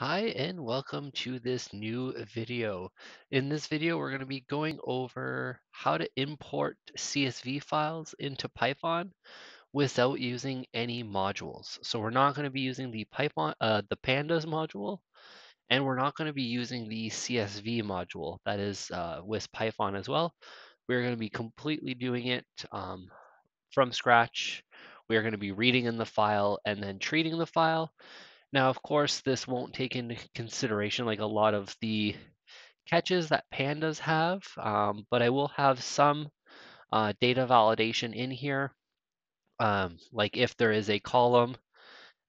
Hi, and welcome to this new video. In this video, we're going to be going over how to import CSV files into Python without using any modules. So we're not going to be using the pandas module, and we're not going to be using the CSV module that is with Python as well. We're going to be completely doing it from scratch. We're going to be reading in the file and then treating the file. Now, of course, this won't take into consideration like a lot of the catches that pandas have, but I will have some data validation in here. Like if there is a column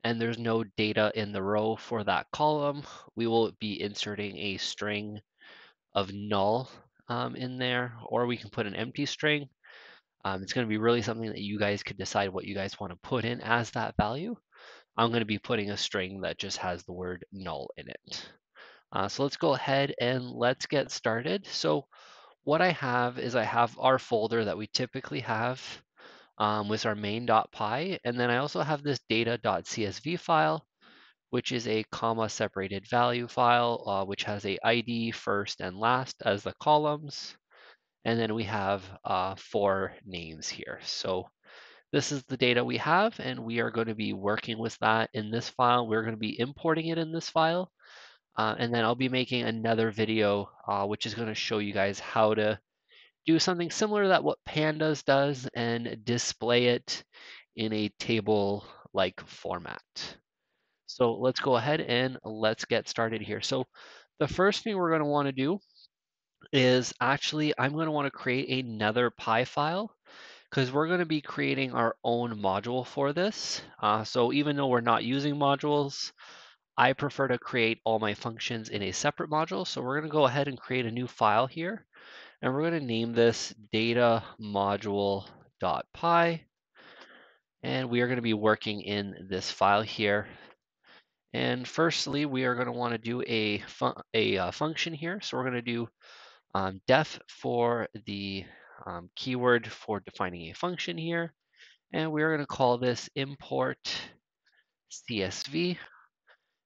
and there's no data in the row for that column, we will be inserting a string of null in there, or we can put an empty string. It's going to be really something that you guys could decide what you guys want to put in as that value. I'm going to be putting a string that just has the word null in it. So let's go ahead and let's get started. So what I have is I have our folder that we typically have with our main.py. And then I also have this data.csv file, which is a comma separated value file, which has a ID first and last as the columns. And then we have four names here. So this is the data we have, and we are going to be working with that in this file. We're going to be importing it in this file. And then I'll be making another video, which is going to show you guys how to do something similar to what pandas does and display it in a table-like format. So let's go ahead and let's get started here. So the first thing we're going to want to do is actually, I'm going to want to create another Py file, because we're going to be creating our own module for this. So even though we're not using modules, I prefer to create all my functions in a separate module. So we're going to go ahead and create a new file here. And we're going to name this data module.py. And we are going to be working in this file here. And firstly, we are going to want to do a function here. So we're going to do def for the keyword for defining a function here, and we're going to call this import CSV,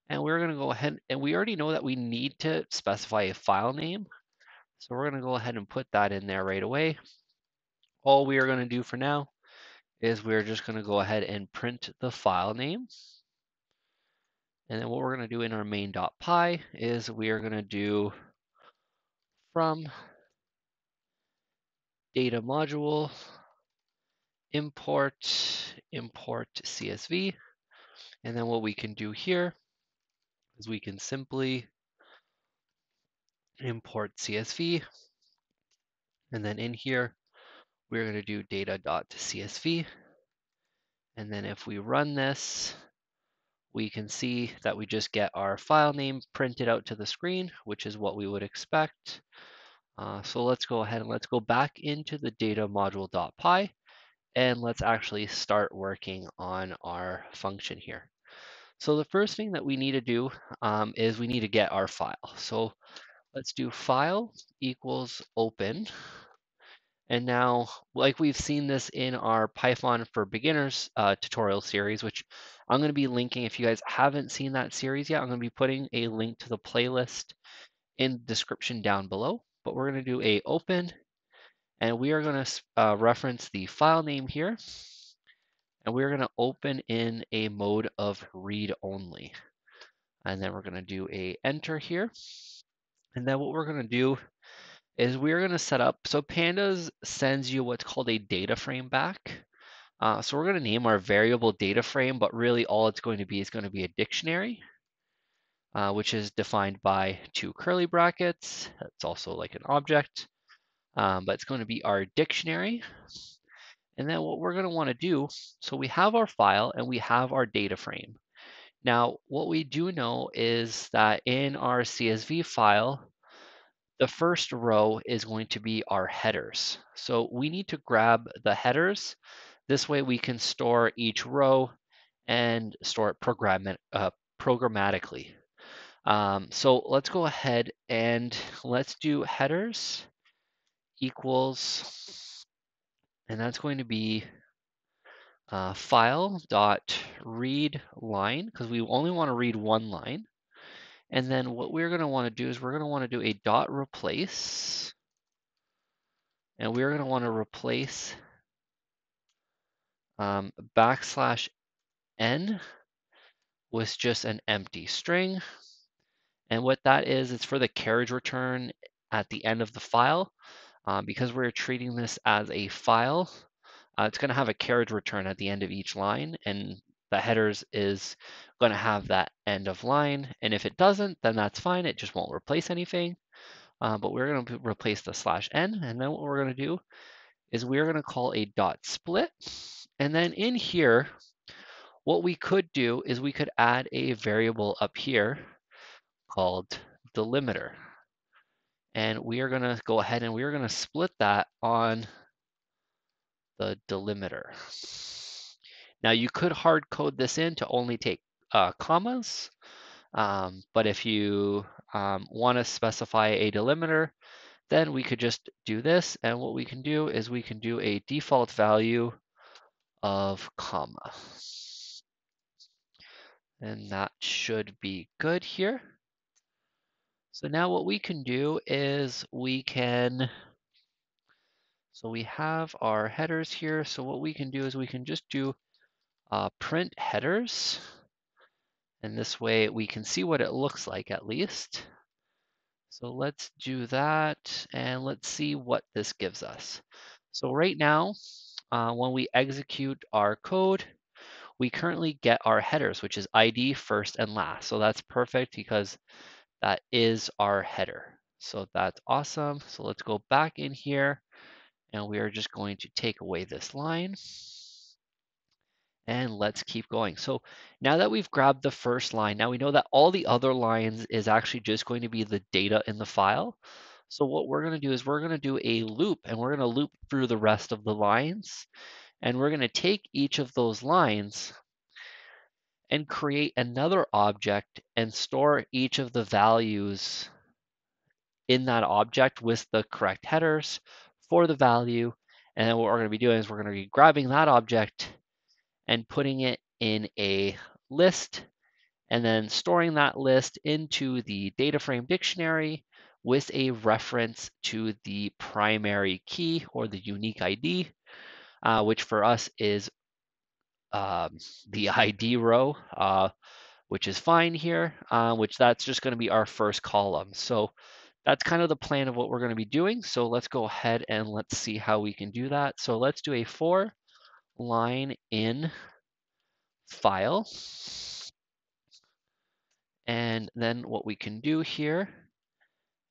and we're going to go ahead, and we already know that we need to specify a file name, so we're going to go ahead and put that in there right away. All we are going to do for now is we're just going to go ahead and print the file name, and then what we're going to do in our main.py is we are going to do from data module, import CSV. And then what we can do here is we can simply import CSV. And then in here, we're going to do data.csv. And then if we run this, we can see that we just get our file name printed out to the screen, which is what we would expect. So let's go ahead and let's go back into the data module.py, and let's actually start working on our function here. So the first thing that we need to do is we need to get our file. So let's do file equals open. And now, like we've seen this in our Python for Beginners tutorial series, which I'm going to be linking. If you guys haven't seen that series yet, I'm going to be putting a link to the playlist in the description down below. But we're going to do a open, and we are going to reference the file name here, and we're going to open in a mode of read only, and then we're going to do a enter here. And then what we're going to do is we're going to set up, so pandas sends you what's called a data frame back, so we're going to name our variable data frame, but really all it's going to be is going to be a dictionary, which is defined by two curly brackets. It's also like an object, but it's going to be our dictionary. And then what we're going to want to do, so we have our file and we have our data frame. Now, what we do know is that in our CSV file, the first row is going to be our headers. So we need to grab the headers. This way we can store each row and store it programmatically. So let's go ahead and let's do headers equals, and that's going to be file dot read line, because we only want to read one line. And then what we're going to want to do is we're going to want to do a dot replace. And we're going to want to replace backslash n with just an empty string. And what that is, it's for the carriage return at the end of the file. Because we're treating this as a file, it's going to have a carriage return at the end of each line, and the headers is going to have that end of line. And if it doesn't, then that's fine. It just won't replace anything. But we're going to replace the slash n. And then what we're going to do is we're going to call a dot split. And then in here, what we could do is we could add a variable up here called delimiter. And we are going to go ahead and we are going to split that on the delimiter. Now you could hard code this in to only take commas, but if you want to specify a delimiter, then we could just do this. And what we can do is we can do a default value of comma. And that should be good here. So now what we can do is we can, so we have our headers here. So what we can do is we can just do print headers. And this way we can see what it looks like at least. So let's do that and let's see what this gives us. So right now, when we execute our code, we currently get our headers, which is ID first and last. So that's perfect because that is our header. So that's awesome. So let's go back in here and we are just going to take away this line and let's keep going. So now that we've grabbed the first line, now we know that all the other lines is actually just going to be the data in the file. So what we're going to do is we're going to do a loop and we're going to loop through the rest of the lines and we're going to take each of those lines and create another object and store each of the values in that object with the correct headers for the value. And then what we're going to be doing is we're going to be grabbing that object and putting it in a list and then storing that list into the data frame dictionary with a reference to the primary key or the unique ID, which for us is the ID row, which is fine here, which that's just going to be our first column. So that's kind of the plan of what we're going to be doing. So let's go ahead and let's see how we can do that. So let's do a for line in file. And then what we can do here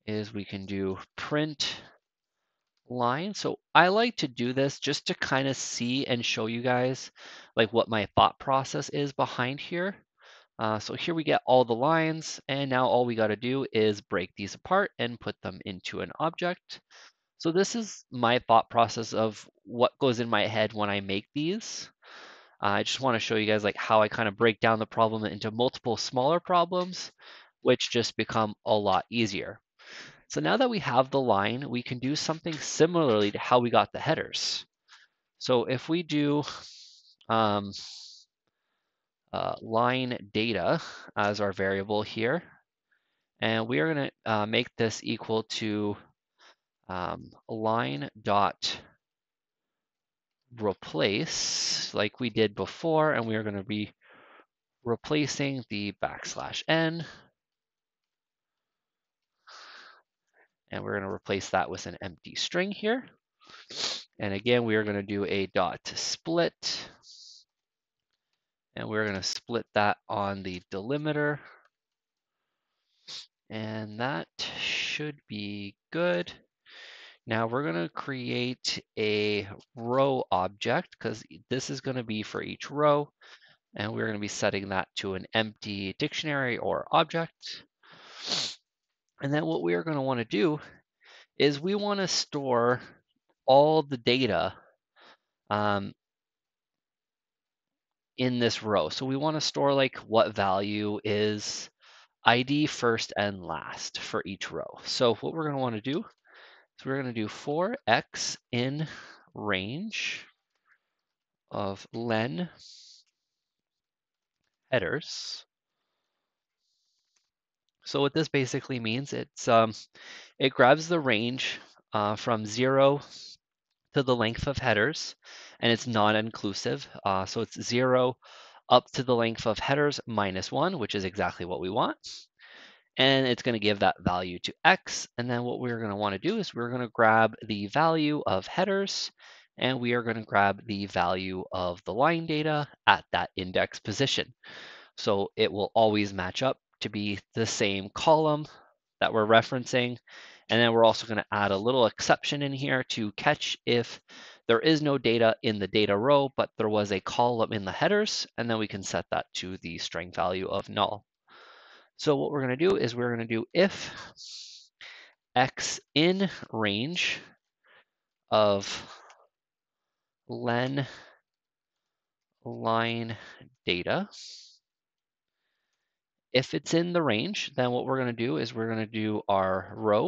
is we can do print line. So I like to do this just to kind of see and show you guys like what my thought process is behind here. So here we get all the lines and now all we got to do is break these apart and put them into an object. So this is my thought process of what goes in my head when I make these. I just want to show you guys like how I kind of break down the problem into multiple smaller problems, which just become a lot easier. So now that we have the line, we can do something similarly to how we got the headers. So if we do line data as our variable here, and we are going to make this equal to line dot replace like we did before, and we are going to be replacing the backslash n. And we're going to replace that with an empty string here. And again, we are going to do a dot split. And we're going to split that on the delimiter. And that should be good. Now we're going to create a row object because this is going to be for each row. And we're going to be setting that to an empty dictionary or object. And then what we are going to want to do is we want to store all the data in this row. So we want to store like what value is ID first and last for each row. So what we're going to want to do is we're going to do for x in range of len headers. So what this basically means, it's it grabs the range from 0 to the length of headers, and it's non-inclusive. So it's 0 up to the length of headers minus 1, which is exactly what we want. And it's going to give that value to x. And then what we're going to want to do is we're going to grab the value of headers, and we are going to grab the value of the line data at that index position. So it will always match up to be the same column that we're referencing. And then we're also going to add a little exception in here to catch if there is no data in the data row, but there was a column in the headers, and then we can set that to the string value of null. So what we're going to do is we're going to do if x in range of len line data. If it's in the range, then what we're going to do is we're going to do our row,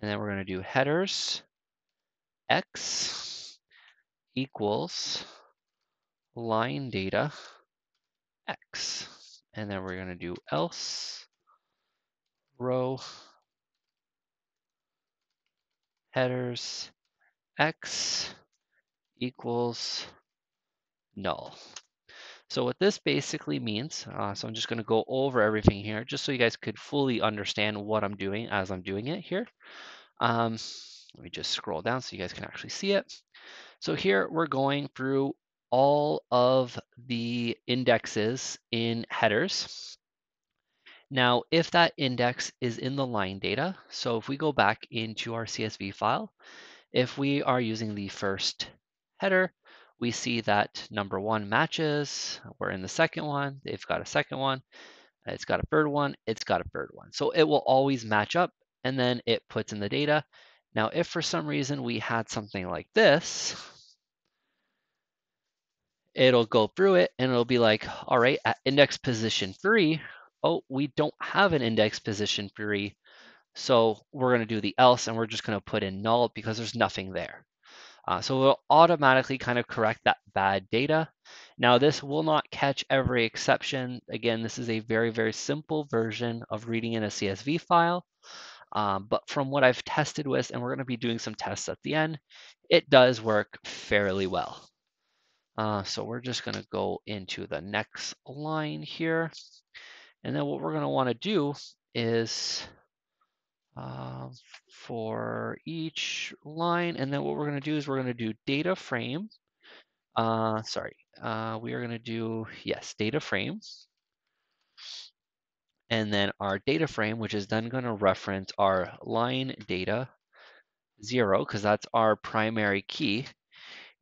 and then we're going to do headers x equals line data x. And then we're going to do else row headers x equals null. So what this basically means, so I'm just going to go over everything here just so you guys could fully understand what I'm doing as I'm doing it here. Let me just scroll down so you guys can actually see it. So here we're going through all of the indexes in headers. Now, if that index is in the line data, so if we go back into our CSV file, if we are using the first header, we see that number 1 matches. We're in the second one. They've got a second one. It's got a third one. It's got a third one. So it will always match up, and then it puts in the data. Now, if for some reason we had something like this, it'll go through it, and it'll be like, all right, at index position 3, oh, we don't have an index position 3, so we're going to do the else, and we're just going to put in null because there's nothing there. So we'll automatically kind of correct that bad data. Now, this will not catch every exception. Again, this is a very, very simple version of reading in a CSV file. But from what I've tested with, and we're going to be doing some tests at the end, it does work fairly well. So we're just going to go into the next line here. And then what we're going to want to do is for each line, and then what we're going to do is we're going to do data frame. We are going to do, yes, data frame. And then our data frame, which is then going to reference our line data 0, because that's our primary key.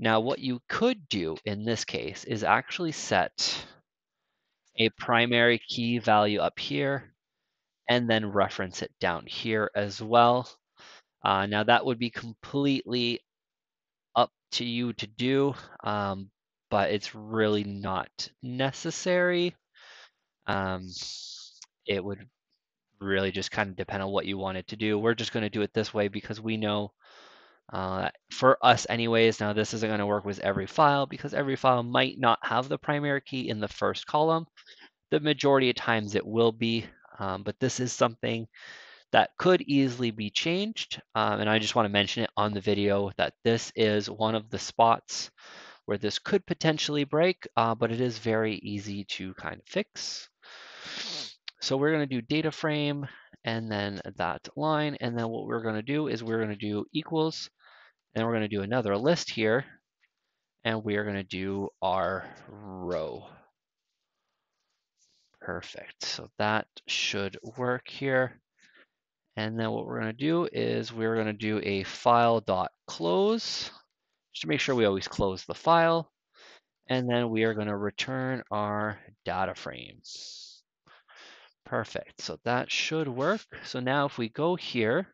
Now, what you could do in this case is actually set a primary key value up here, and then reference it down here as well. Now, that would be completely up to you to do, but it's really not necessary. It would really just kind of depend on what you wanted to do. We're just going to do it this way because we know for us anyways. Now, this isn't going to work with every file because every file might not have the primary key in the first column. The majority of times it will be. But this is something that could easily be changed. And I just want to mention it on the video that this is one of the spots where this could potentially break, but it is very easy to kind of fix. So we're going to do data frame and then that line. And then what we're going to do is we're going to do equals, and we're going to do another list here. And we are going to do our row. Perfect. So that should work here. And then what we're going to do is we're going to do a file.close just to make sure we always close the file. And then we are going to return our data frame. Perfect. So that should work. So now if we go here,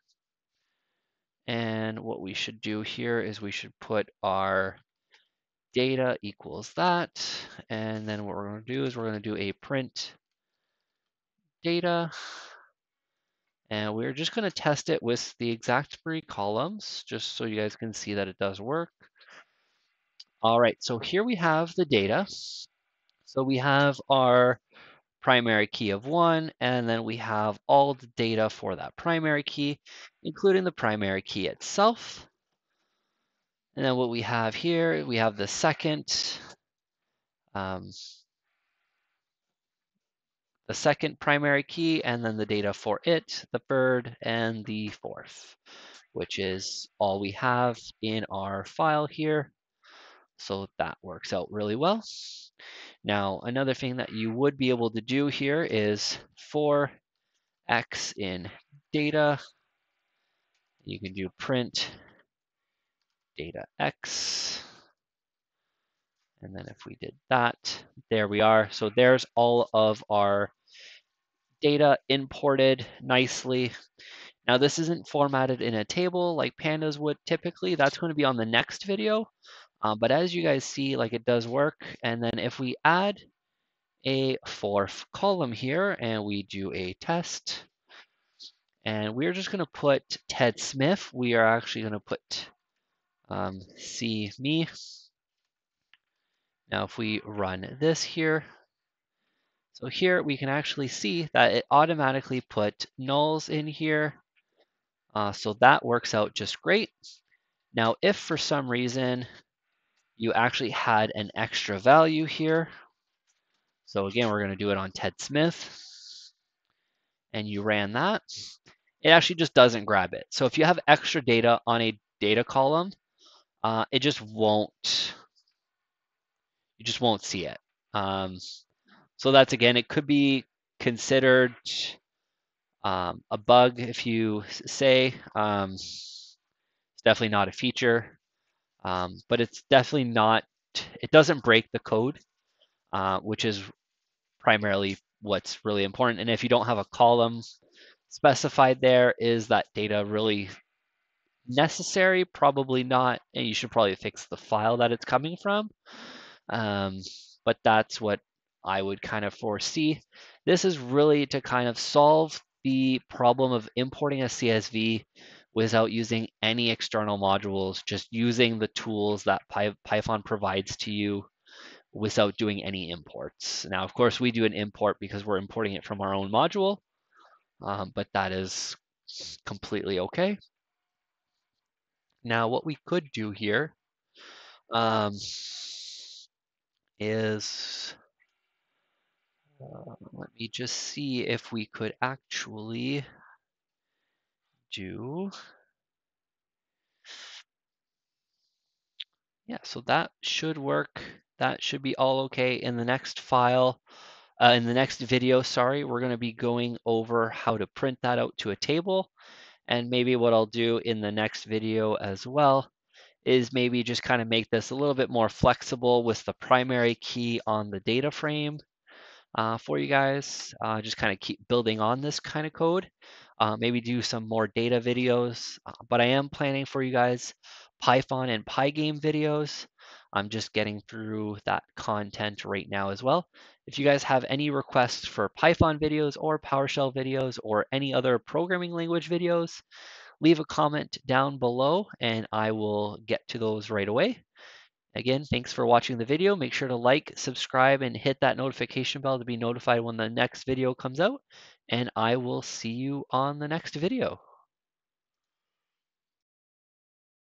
and what we should do here is we should put our data equals that, and then what we're going to do is we're going to do a print data, and we're just going to test it with the exact 3 columns just so you guys can see that it does work. All right, so here we have the data. So we have our primary key of 1, and then we have all the data for that primary key, including the primary key itself. And then what we have here, we have the second primary key, and then the data for it, the third, and the fourth, which is all we have in our file here. So that works out really well. Now, another thing that you would be able to do here is for x in data, you can do print data x. And then if we did that, there we are. So there's all of our data imported nicely. Now, this isn't formatted in a table like pandas would typically. That's going to be on the next video. But as you guys see, like, it does work. And then if we add a fourth column here and we do a test, and we're just going to put Ted Smith. We are actually going to put see me. Now, if we run this here, so here we can actually see that it automatically put nulls in here. So that works out just great. Now, if for some reason you actually had an extra value here, so again, we're going to do it on Ted Smith, and you ran that, it actually just doesn't grab it. So if you have extra data on a data column, it just won't. You just won't see it. So that's, again, it could be considered a bug, if you say. It's definitely not a feature, but it's definitely not, it doesn't break the code, which is primarily what's really important. And if you don't have a column specified there, is that data really necessary? Probably not. And you should probably fix the file that it's coming from. But that's what I would kind of foresee. This is really to kind of solve the problem of importing a CSV without using any external modules, just using the tools that Python provides to you without doing any imports. Now, of course, we do an import because we're importing it from our own module, but that is completely okay. Now, what we could do here, is let me just see if we could actually do, yeah, so that should work. That should be all okay. In the next file, in the next video, sorry, we're going to be going over how to print that out to a table. And maybe what I'll do in the next video as well is maybe just kind of make this a little bit more flexible with the primary key on the data frame for you guys. Just kind of keep building on this kind of code. Maybe do some more data videos, but I am planning for you guys Python and Pygame videos. I'm just getting through that content right now as well. If you guys have any requests for Python videos or PowerShell videos or any other programming language videos, leave a comment down below and I will get to those right away. Again, thanks for watching the video. Make sure to like, subscribe, and hit that notification bell to be notified when the next video comes out. And I will see you on the next video.